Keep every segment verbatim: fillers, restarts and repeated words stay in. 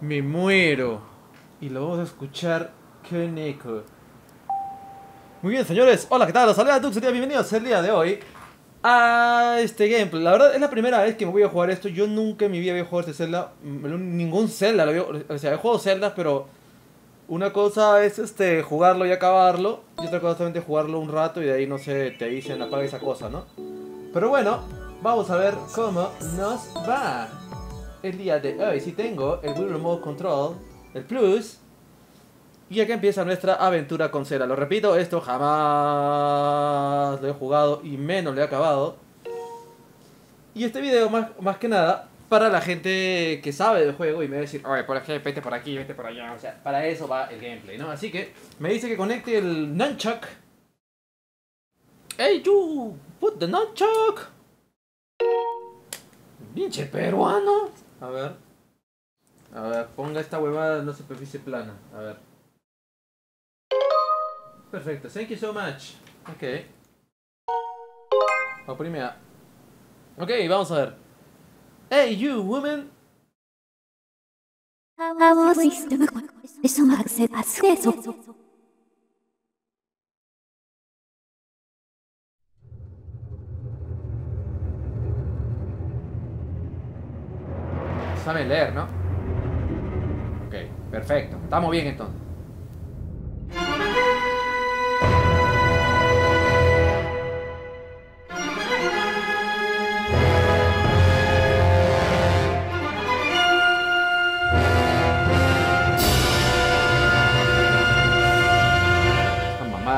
Me muero. Y lo vamos a escuchar con eco. Muy bien, señores. Hola, ¿qué tal? Los saludos de Duxativa. Bienvenidos el día de hoy a este gameplay. La verdad, es la primera vez que me voy a jugar esto. Yo nunca en mi vida había jugado este Zelda. Ningún Zelda lo había... O sea, he jugado Zelda, pero... Una cosa es este jugarlo y acabarlo. Y otra cosa es solamente jugarlo un rato y de ahí, no sé, te dicen apaga esa cosa, ¿no? Pero bueno, vamos a ver cómo nos va el día de hoy. Si tengo el Wii Remote Control, el Plus. Y acá empieza nuestra aventura con Zelda. Lo repito, esto jamás lo he jugado y menos lo he acabado. Y este video más, más que nada para la gente que sabe del juego y me va a decir, oye, por aquí, vete por aquí, vete por allá. O sea, para eso va el gameplay, ¿no? Así que me dice que conecte el nunchuck. Hey, you, put the nunchuck. Pinche peruano. A ver. A ver, ponga esta huevada en una superficie plana. A ver. Perfecto, thank you so much. Ok. Oprime A. Ok, vamos a ver. Hey, you, woman. Sabe leer, ¿no? Ok, perfecto. Estamos bien entonces.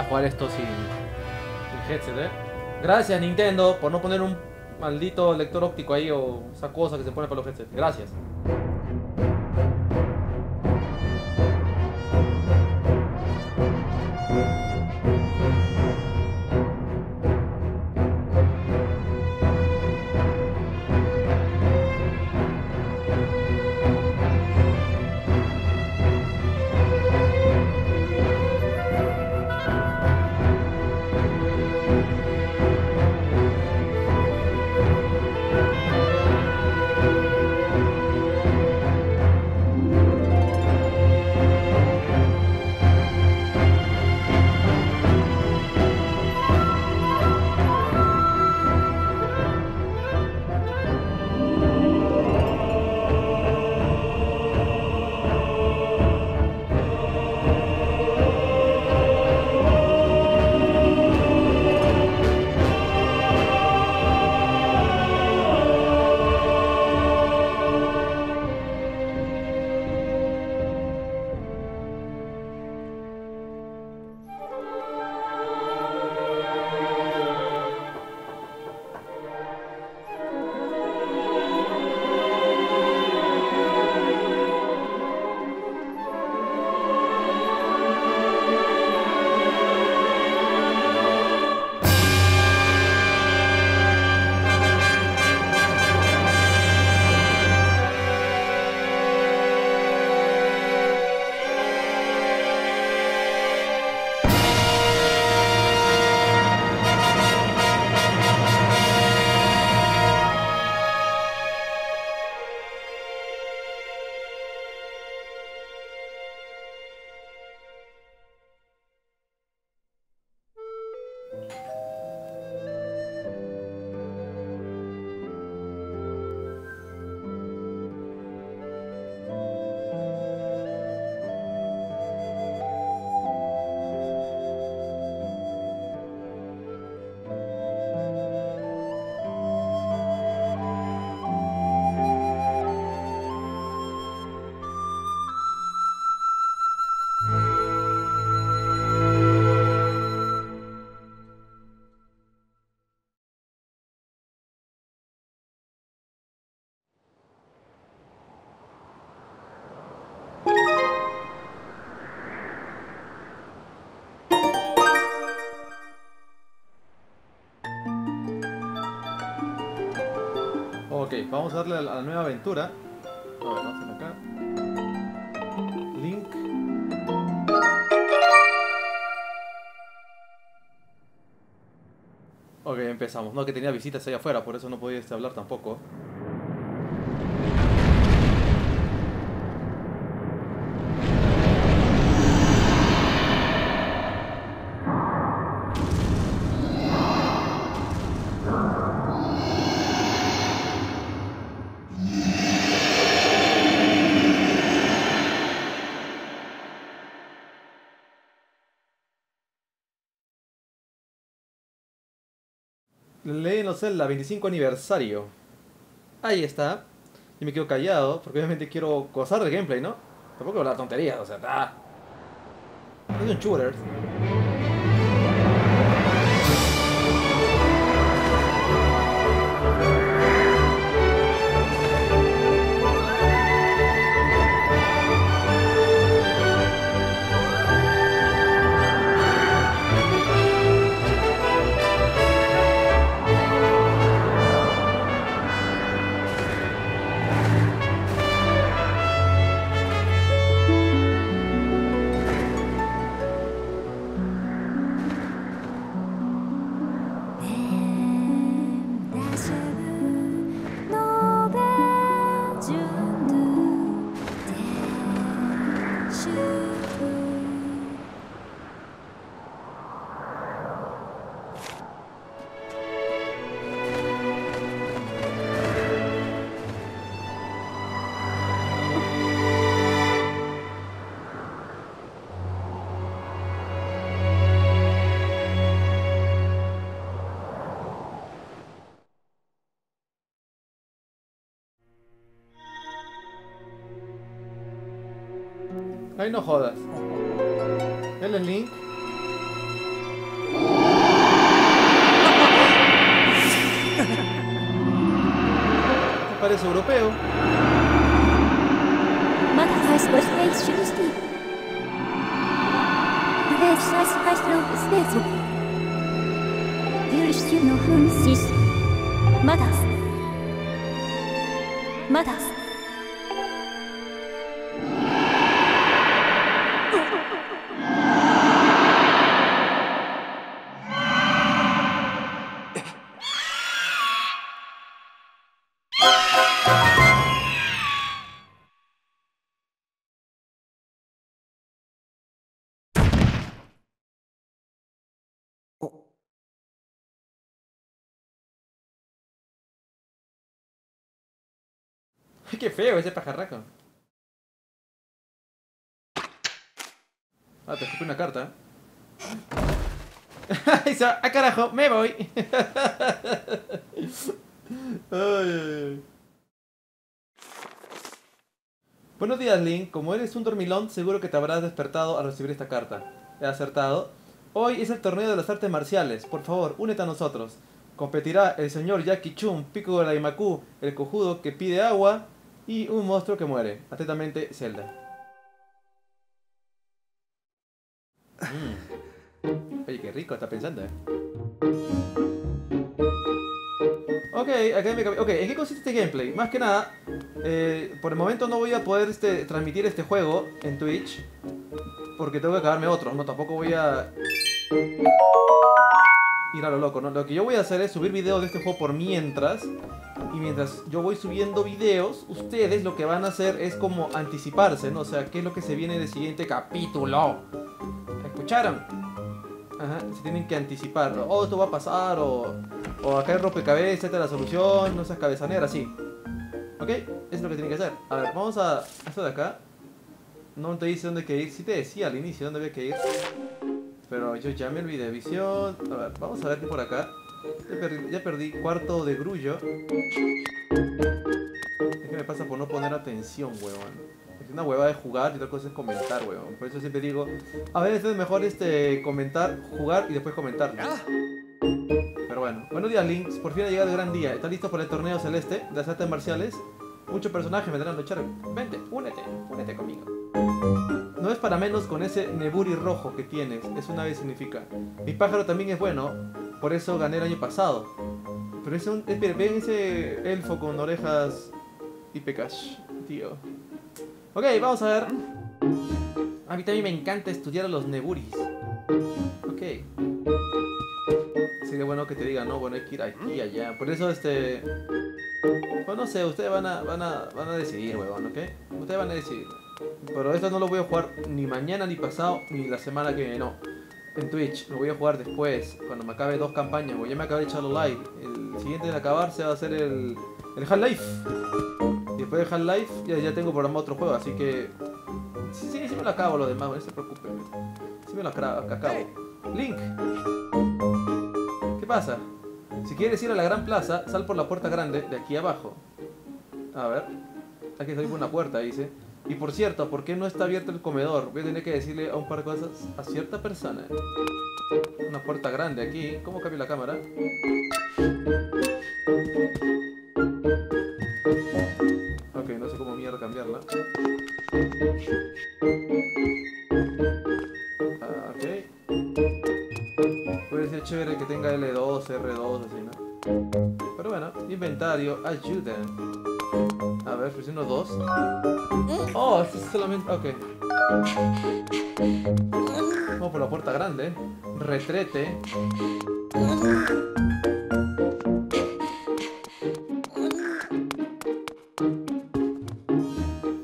Jugar esto sin, sin headset, ¿eh? Gracias Nintendo por no poner un maldito lector óptico ahí o esa cosa que se pone para los headsets. Gracias. Ok, vamos a darle a la nueva aventura. A ver, vamos a acá. Link. Ok, empezamos. No, que tenía visitas allá afuera, por eso no podía hablar tampoco. Legend of Zelda, veinticinco aniversario. Ahí está. Yo me quedo callado, porque obviamente quiero gozar del gameplay, ¿no? Tampoco hablar tonterías, o sea, ¡ah! Es un shooter. Ay, no jodas. Él es Link. Me parece europeo. Madas. Madas. ¡Qué feo ese pajarraco! Ah, te escupí una carta. ¡Ay, so, ah, carajo! ¡Me voy! Ay. Buenos días, Link. Como eres un dormilón, seguro que te habrás despertado al recibir esta carta. He acertado. Hoy es el torneo de las artes marciales. Por favor, únete a nosotros. Competirá el señor Jackie Chun, Pico de la Imakú, el cojudo que pide agua... y un monstruo que muere. Atentamente, Zelda. Mm. Oye, qué rico está pensando, eh. Ok, acá me... Ok, ¿en qué consiste este gameplay? Más que nada, eh, por el momento no voy a poder este, transmitir este juego en Twitch. Porque tengo que acabarme otro. No, tampoco voy a... ir a lo loco, ¿no? Lo que yo voy a hacer es subir videos de este juego por mientras... y mientras yo voy subiendo videos, ustedes lo que van a hacer es como anticiparse, ¿no? O sea, ¿qué es lo que se viene en el siguiente capítulo? ¿Escucharon? Ajá, se tienen que anticipar. Oh, esto va a pasar, o, o acá hay rompecabezas, esta es la solución, no seas cabezaneras, sí. ¿Ok? Eso es lo que tienen que hacer. A ver, vamos a... esto de acá. No te dice dónde hay que ir, sí te decía al inicio dónde había que ir. Pero yo ya me olvidé, visión... A ver, vamos a ver qué por acá. Ya perdí, ya perdí cuarto de grullo. Es que me pasa por no poner atención, huevón. Es una hueva de jugar y otra cosa es comentar, huevón. Por eso siempre digo, a veces es mejor este comentar, jugar y después comentar. Pero bueno, buenos días, Links. Por fin ha llegado el gran día. ¿Están listos para el torneo celeste de las artes marciales? Muchos personajes me tendrán a luchar. Vente, únete, únete conmigo. No es para menos con ese Neburi rojo que tienes. Es una ave significa. Mi pájaro también es bueno. Por eso gané el año pasado. Pero es un... espera, vean ese elfo con orejas y pecas, tío. Ok, vamos a ver. A mí también me encanta estudiar a los Neburis. Ok. Sería bueno que te digan, no, bueno, hay que ir aquí y allá. Por eso, este... pues no sé, ustedes van a, van a, van a decidir, huevón, ¿ok? Ustedes van a decidir. Pero esto no lo voy a jugar ni mañana, ni pasado, ni la semana que viene, no. En Twitch, lo voy a jugar después, cuando me acabe dos campañas, o ya me acabé de echarlo live. El siguiente de acabar se va a hacer el, el Half-Life. Después de Half-Life ya, ya tengo programado otro juego, así que... Sí, sí, sí me lo acabo lo demás, no se preocupen. Sí me lo acabo. Link. ¿Qué pasa? Si quieres ir a la gran plaza, sal por la puerta grande de aquí abajo. A ver, hay que salir por una puerta, dice. Y por cierto, ¿por qué no está abierto el comedor? Voy a tener que decirle a un par de cosas a cierta persona. Una puerta grande aquí. ¿Cómo cambio la cámara? Ok, no sé cómo mierda cambiarla. Ah, ok. Puede ser chévere que tenga L dos, R dos, así, ¿no? Pero bueno, inventario, ayuda. A ver, presiono dos. Oh, esto es solamente... ok. Vamos por la puerta grande. Retrete.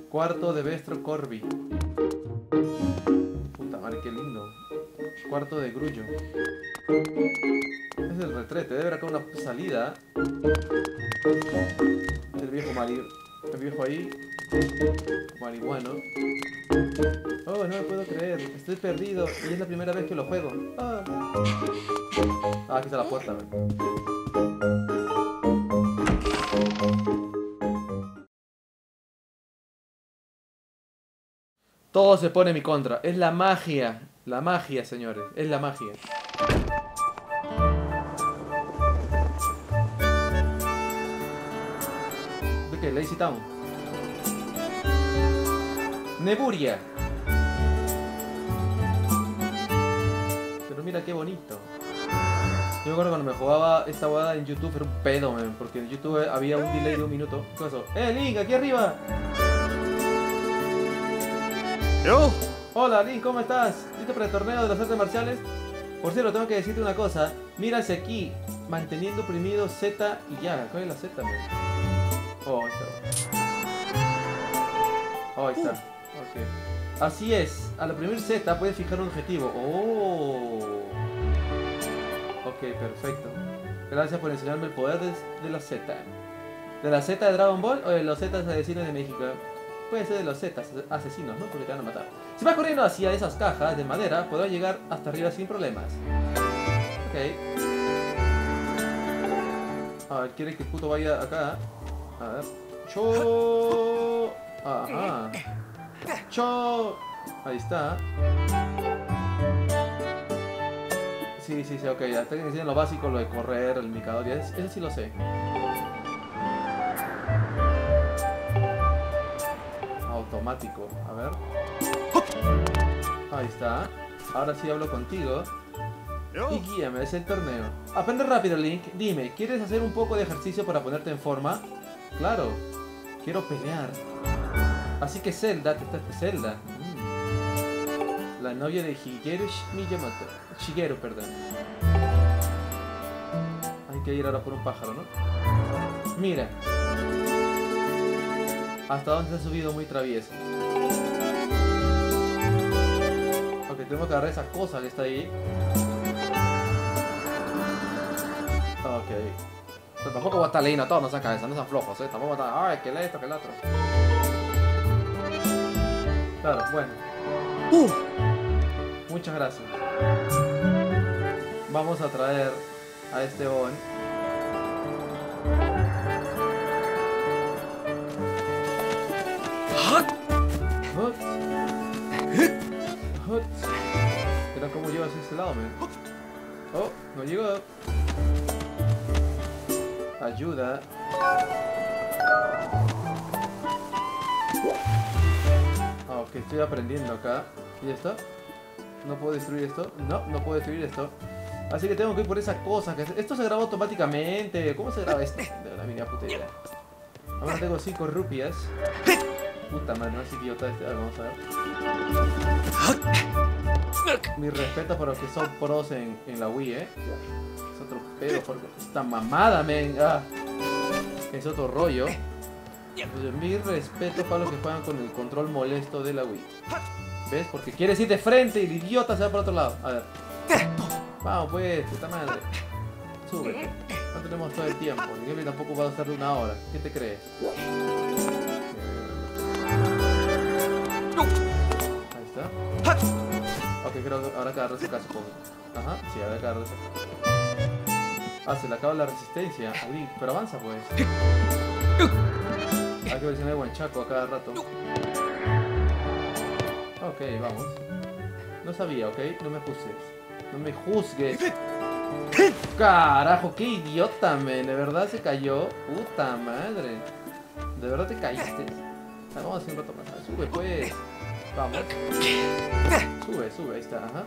Cuarto de Bestro Corby. Puta madre, qué lindo. Cuarto de Grullo. Es el retrete, debe haber acá una salida. El viejo mari... el viejo ahí. Marihuano. Oh, no me puedo creer. Estoy perdido y es la primera vez que lo juego. Ah, ah aquí está la puerta. Todo se pone en mi contra. Es la magia. La magia, señores. Es la magia. ¿Qué? Lazy Town. Neburia. Pero mira qué bonito. Yo me acuerdo cuando me jugaba esta guada en YouTube era un pedo, man, porque en YouTube había un delay de un minuto. ¿Qué pasó? ¡Eh, Link! ¡Aquí arriba! ¡Yo! Hola, Link, ¿cómo estás? ¿Listo para el torneo de las artes marciales? Por cierto, tengo que decirte una cosa. Mira hacia aquí, manteniendo oprimido Z y ya. ¿Cuál es la Z, man? Oh, ahí está. Oh, ahí está. Okay. Así es. Al oprimir Z puedes fijar un objetivo. Oh. Ok, perfecto. Gracias por enseñarme el poder de, de los Z. ¿De la Z de Dragon Ball o de los Z asesinos de México? Puede ser de los Z asesinos, ¿no? Porque te van a matar. Si vas corriendo hacia esas cajas de madera, podrás llegar hasta arriba sin problemas. Ok. A ver, ¿quieres que el puto vaya acá? A ver. Cho. Ajá. Cho. Ahí está. Sí, sí, sí, ok. Ya te enseñan lo básico, lo de correr, el micador. Ya es, eso sí lo sé. Automático. A ver. Ahí está. Ahora sí hablo contigo. Y guíame, es el torneo. Aprende rápido, Link. Dime, ¿quieres hacer un poco de ejercicio para ponerte en forma? Claro, quiero pelear. Así que Zelda, que está Zelda. Mm. La novia de Shigeru Miyamoto. Shigeru, perdón. Hay que ir ahora por un pájaro, ¿no? Mira. Hasta dónde se ha subido muy travieso. Ok, tenemos que agarrar esa cosa que está ahí. Ok. Tampoco va a estar leyendo a todos, no sean cabezas, no sean flojos, ¿eh? Tampoco va a estar, ay, que le esto, que el otro. Claro, bueno. Uh. Muchas gracias. Vamos a traer a este on. Hot. Hot. Hot. Pero ¿cómo llevas ese lado, man? Oh, no llegó. Ayuda. Ok, estoy aprendiendo acá. ¿Y esto? ¿No puedo destruir esto? No, no puedo destruir esto. Así que tengo que ir por esa cosa que... esto se graba automáticamente. ¿Cómo se graba esto? De la mini puta idea. Ahora tengo cinco rupias. Puta madre, no es idiota este. A ver, vamos a ver. Mi respeto para los que son pros en, en la Wii, eh. Otro pedo, porque esta mamada, men. Ah, es otro rollo. Entonces, mi respeto para los que juegan con el control molesto de la Wii. ¿Ves? Porque quieres ir de frente y el idiota se va para otro lado. A ver. Vamos, pues, puta madre. Súbete. No tenemos todo el tiempo. El gameplay tampoco va a estar de una hora. ¿Qué te crees? Ahí está. Ok, creo que ahora que agarré ese caso. Ajá, sí, ahora que agarré ese caso. Ah, se le acaba la resistencia a Link, pero avanza pues. Hay que presionar el guanchaco a cada rato. Ok, vamos. No sabía, ok, no me juzgues. No me juzgues. Carajo, qué idiota, men. De verdad se cayó. Puta madre. De verdad te caíste. Ah, vamos a hacer un rato más. Sube pues. Vamos. Sube, sube, ahí está, ajá.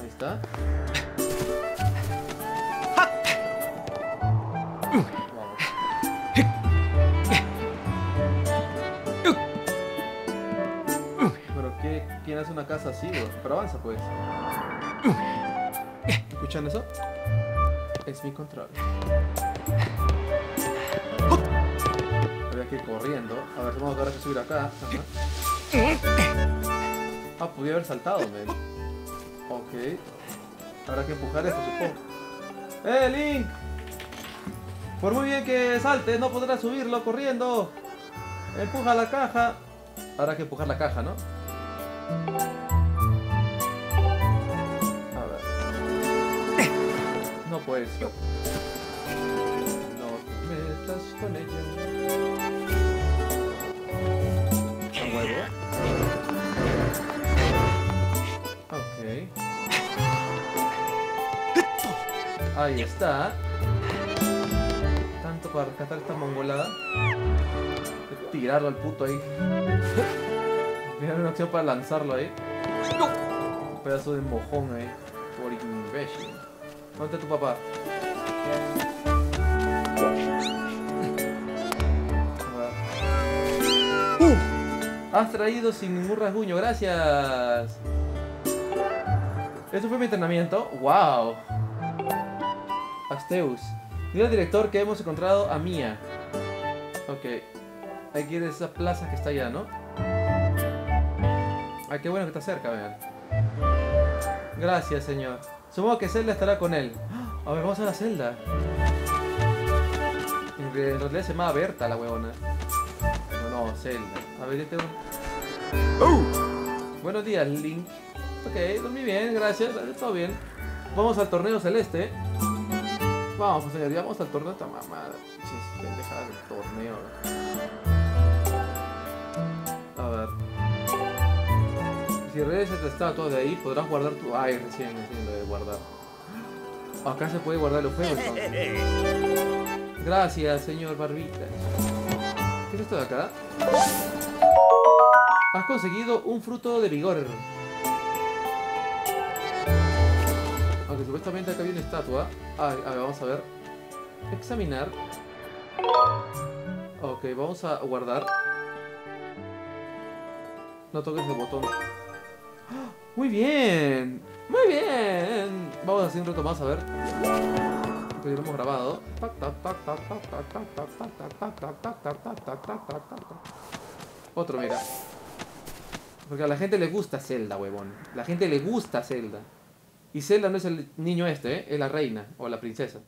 Ahí está. Vamos. Pero qué, ¿quién hace una casa así, bro? Pero avanza pues. ¿Escuchan eso? Es mi control. Había que ir corriendo. A ver, vamos a tener que subir acá. Ajá. Ah, podía haber saltado, men. Ok. Habrá que empujar esto, supongo. ¡Eh, Link! Por muy bien que saltes, no podrás subirlo corriendo. Empuja la caja. Habrá que empujar la caja, ¿no? No puedes. No te metas con ella. ¿A huevo? Ok. Ahí está. Tanto para rescatar esta mongolada. Tirarlo al puto ahí. Mira una opción para lanzarlo ahí. Un pedazo de mojón ahí. Por imbécil. ¿Dónde está tu papá? Uh, has traído sin ningún rasguño, gracias. Eso fue mi entrenamiento. ¡Wow! Asteus. Dile al director que hemos encontrado a Mía. Ok. Hay que ir a esa plaza que está allá, ¿no? Ah, qué bueno que está cerca, vean. Gracias, señor. Supongo que Zelda estará con él. A ver, vamos a la celda. En realidad se llama Berta la huevona. No, no, Zelda. A ver, yo tengo... ¡Oh! Buenos días, Link. Ok, dormí bien, gracias. Todo bien. Vamos al torneo celeste. Vamos, pues, señor, vamos al torneo. Esta mamada. Chis, pendejada del torneo. A ver. Si regresas la estatua de ahí, podrás guardar tu... Ay, recién, recién lo de guardar. Acá se puede guardar los juegos, ¿no? Gracias, señor Barbita. ¿Qué es esto de acá? Has conseguido un fruto de vigor. Aunque supuestamente acá había una estatua. Ay, a ver, vamos a ver. Examinar. Ok, vamos a guardar. No toques el botón. Muy bien, muy bien. Vamos a hacer un rato más, a ver. Porque lo hemos grabado. Otro, mira. Porque a la gente le gusta Zelda, huevón. La gente le gusta Zelda. Y Zelda no es el niño este, ¿eh? Es la reina o la princesa.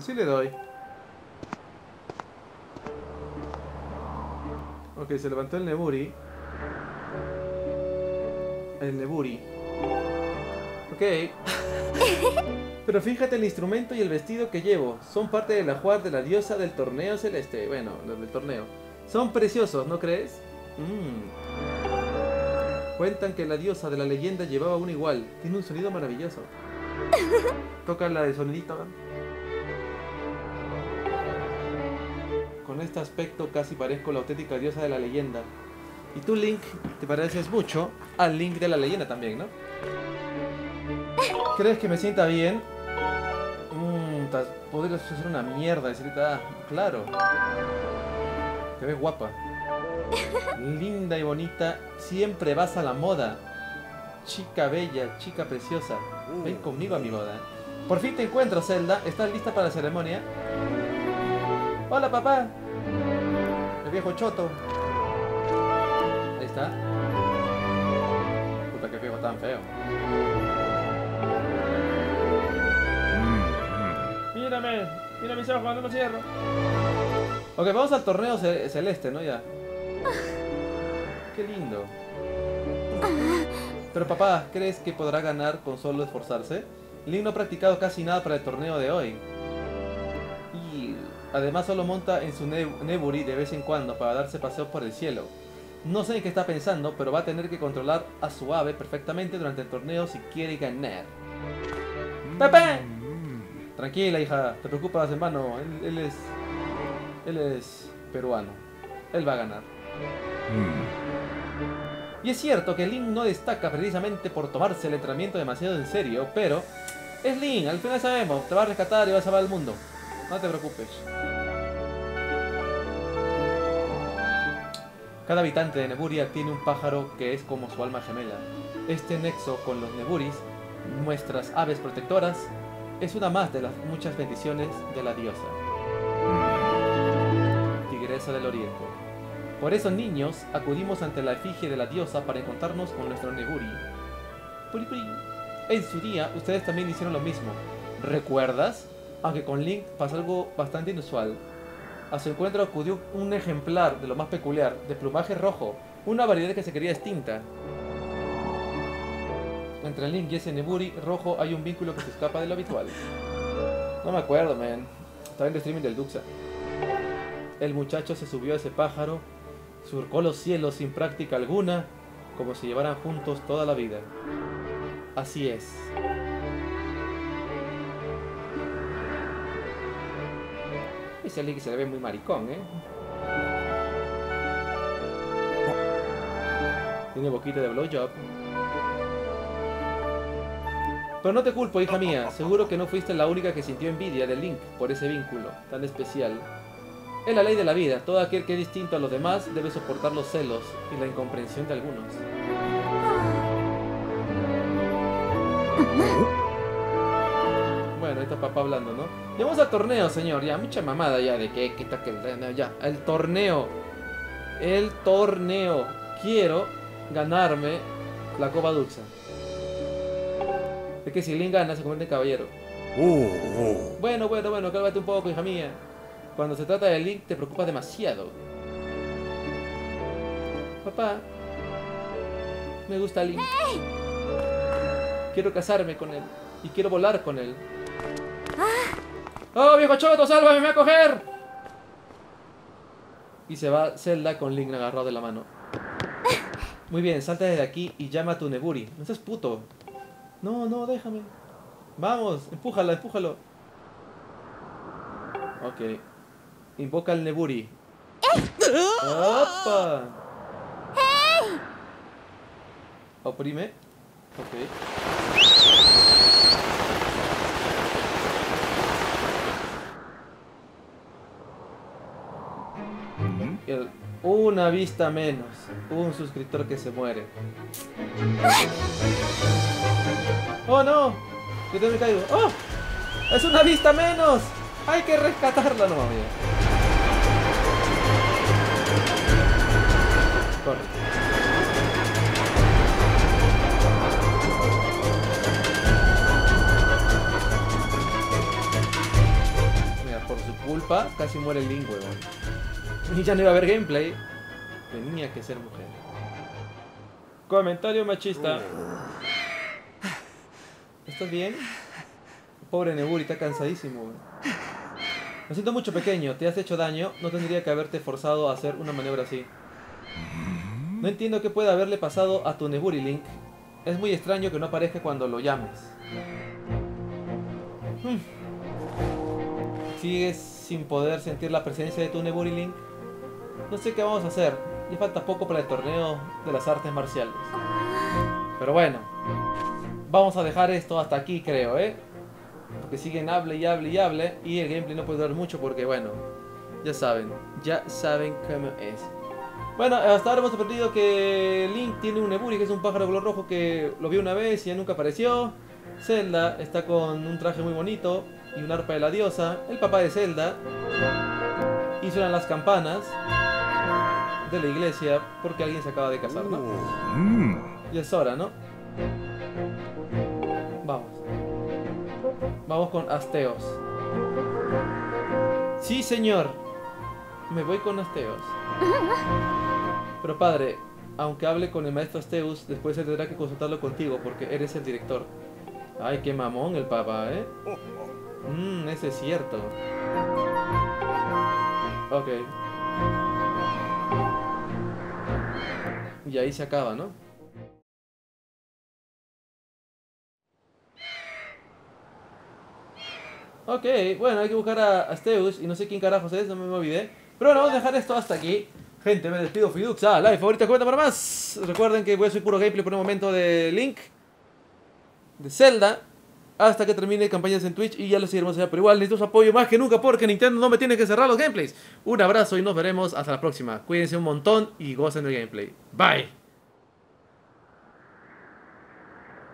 Sí le doy. Ok, se levantó el Neburi. El Neburi. Ok. Pero fíjate el instrumento y el vestido que llevo. Son parte del ajuar de la diosa del torneo celeste. Bueno, los del torneo. Son preciosos, ¿no crees? Mm. Cuentan que la diosa de la leyenda llevaba uno igual. Tiene un sonido maravilloso. Toca la de sonidito, ¿no? Con este aspecto casi parezco la auténtica diosa de la leyenda. Y tú, Link, te pareces mucho al Link de la leyenda también, ¿no? ¿Crees que me sienta bien? Mmm, podrías hacer una mierda, decirte, ah, claro. Te ves guapa. Linda y bonita, siempre vas a la moda. Chica bella, chica preciosa. Ven conmigo a mi boda. Por fin te encuentro, Zelda. ¿Estás lista para la ceremonia? Hola, papá. El viejo choto. Ahí está. Puta, qué viejo tan feo. Mírame, mira mis ojos, no me cierro. Ok, vamos al torneo celeste, ¿no? Ya. Qué lindo. Pero papá, ¿crees que podrá ganar con solo esforzarse? Link no ha practicado casi nada para el torneo de hoy. Y además solo monta en su Neburi de vez en cuando para darse paseos por el cielo. No sé en qué está pensando, pero va a tener que controlar a su ave perfectamente durante el torneo si quiere ganar. ¡Papá! Tranquila, hija, te preocupas, hermano. Él, él es... Él es peruano. Él va a ganar. Mm. Y es cierto que Link no destaca precisamente por tomarse el entrenamiento demasiado en serio, pero... Es Link, al final sabemos. Te va a rescatar y va a salvar al mundo. No te preocupes. Cada habitante de Neburia tiene un pájaro que es como su alma gemela. Este nexo con los Neburis, nuestras aves protectoras, es una más de las muchas bendiciones de la diosa Tigresa del Oriente. Por eso, niños, acudimos ante la efigie de la diosa para encontrarnos con nuestro Neburi. En su día, ustedes también hicieron lo mismo. ¿Recuerdas? Aunque con Link pasó algo bastante inusual. A su encuentro acudió un ejemplar de lo más peculiar, de plumaje rojo, una variedad que se quería extinta. Entre Link y ese Neburi rojo hay un vínculo que se escapa de lo habitual. No me acuerdo, man. Estaba en el streaming del Duxa. El muchacho se subió a ese pájaro, surcó los cielos sin práctica alguna, como si llevaran juntos toda la vida. Así es. Ese Link se le ve muy maricón, ¿eh? Tiene boquita de blowjob. Pero no te culpo, hija mía. Seguro que no fuiste la única que sintió envidia de Link por ese vínculo tan especial. Es la ley de la vida. Todo aquel que es distinto a los demás debe soportar los celos y la incomprensión de algunos. Bueno, ahí está papá hablando, ¿no? Vamos al torneo, señor. Ya, mucha mamada ya de que... que, ta, que no, ya, el torneo. El torneo. Quiero ganarme la Copa Duxa. Es que si Link gana se convierte en caballero. Uh, uh. Bueno, bueno, bueno, cálmate un poco, hija mía. Cuando se trata de Link te preocupas demasiado. Papá, me gusta Link. Quiero casarme con él y quiero volar con él. ¡Oh, viejo choto, sálvame, me va a coger! Y se va Zelda con Link agarrado de la mano. Muy bien, salta desde aquí y llama a tu Neburi. No seas puto. No, no, déjame. Vamos, empújala, empújalo. Ok. Invoca al Neburi. ¡Opa! Oprime. Ok. El, una vista menos. Un suscriptor que se muere. ¡Oh, no! Yo te me caigo. ¡Oh! ¡Es una vista menos! ¡Hay que rescatarla! No, mami. Corre. Mira, por su culpa casi muere el Link, weón. Y ya no iba a haber gameplay. Tenía que ser mujer. Comentario machista. ¿Estás bien? Pobre Neburi, está cansadísimo, güey. Lo siento mucho, pequeño. Te has hecho daño. No tendría que haberte forzado a hacer una maniobra así. No entiendo qué puede haberle pasado a tu Neburi, Link. Es muy extraño que no aparezca cuando lo llames. Hmm. ¿Sigues sin poder sentir la presencia de tu Neburi, Link? No sé qué vamos a hacer. Ya falta poco para el torneo de las artes marciales. Pero bueno... vamos a dejar esto hasta aquí, creo, ¿eh? Porque siguen hable y hable y hable. Y el gameplay no puede durar mucho porque, bueno, ya saben, ya saben cómo es. Bueno, hasta ahora hemos aprendido que Link tiene un Neburia, que es un pájaro color rojo que lo vio una vez y ya nunca apareció. Zelda está con un traje muy bonito y un arpa de la diosa. El papá de Zelda. Y suenan las campanas de la iglesia porque alguien se acaba de casar, ¿no? Y es hora, ¿no? Vamos. Vamos con Asteos. Sí, señor. Me voy con Asteos. Pero padre, aunque hable con el maestro Asteus, después él tendrá que consultarlo contigo porque eres el director. Ay, qué mamón el papa, ¿eh? Mmm, eso es cierto. Ok. Y ahí se acaba, ¿no? Ok, bueno, hay que buscar a Asteus y no sé quién carajos es, no me olvidé. Pero bueno, vamos a dejar esto hasta aquí. Gente, me despido, fui Duxa, like, favorita, comenta para más. Recuerden que voy a subir puro gameplay por un momento de Link, de Zelda, hasta que termine campañas en Twitch y ya lo seguiremos allá. Pero igual necesito su apoyo más que nunca porque Nintendo no me tiene que cerrar los gameplays. Un abrazo y nos veremos hasta la próxima. Cuídense un montón y gocen del gameplay. Bye.